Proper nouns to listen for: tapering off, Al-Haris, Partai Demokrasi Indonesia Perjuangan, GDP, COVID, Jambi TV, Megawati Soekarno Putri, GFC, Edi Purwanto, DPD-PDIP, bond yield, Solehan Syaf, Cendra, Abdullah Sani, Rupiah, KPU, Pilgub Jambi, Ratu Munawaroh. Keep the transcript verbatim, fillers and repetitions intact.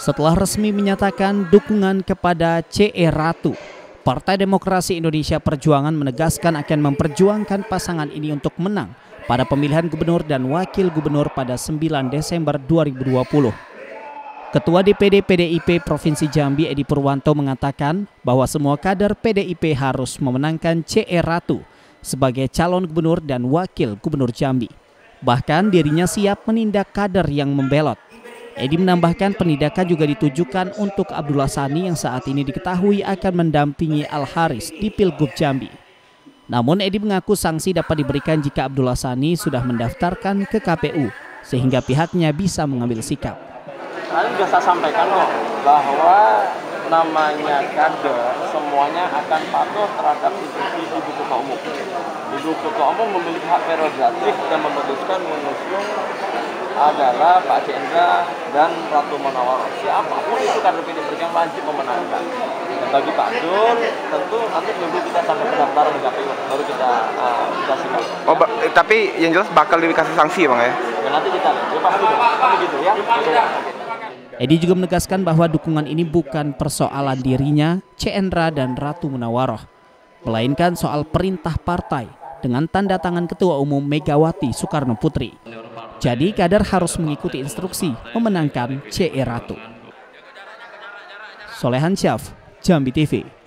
setelah resmi menyatakan dukungan kepada C E Ratu. Partai Demokrasi Indonesia Perjuangan menegaskan akan memperjuangkan pasangan ini untuk menang pada pemilihan gubernur dan wakil gubernur pada sembilan Desember dua ribu dua puluh. Ketua D P D P D I P Provinsi Jambi Edi Purwanto mengatakan bahwa semua kader P D I P harus memenangkan C E Ratu sebagai calon gubernur dan wakil gubernur Jambi. Bahkan dirinya siap menindak kader yang membelot. Edi menambahkan penindakan juga ditujukan untuk Abdullah Sani yang saat ini diketahui akan mendampingi Al-Haris di Pilgub Jambi. Namun Edi mengaku sanksi dapat diberikan jika Abdullah Sani sudah mendaftarkan ke K P U sehingga pihaknya bisa mengambil sikap. Tadi sudah saya sampaikan loh, bahwa namanya kader semuanya akan patuh terhadap institusi Ibu Ketua Umum. Ibu Ketua Umum memiliki hak prerogatif dan memutuskan mengusung adalah Pak Cendra dan Ratu Munawaroh. Siapapun itu kader P D I P Perjuangan wajib memenangkan. Bagi Pak Abdul, tentu nanti nunggu kita sampai pendaftaran di K P U baru kita uh, kita sikap. Oh, tapi yang jelas bakal dikasih sanksi bang ya? Ya nanti kita lihat. Ya, Pak Abdul, kan begitu ya. Edi juga menegaskan bahwa dukungan ini bukan persoalan dirinya, Cendra dan Ratu Munawaroh, melainkan soal perintah partai dengan tanda tangan Ketua Umum Megawati Soekarno Putri. Jadi kader harus mengikuti instruksi memenangkan C E Ratu. Solehan Syaf, Jambi T V.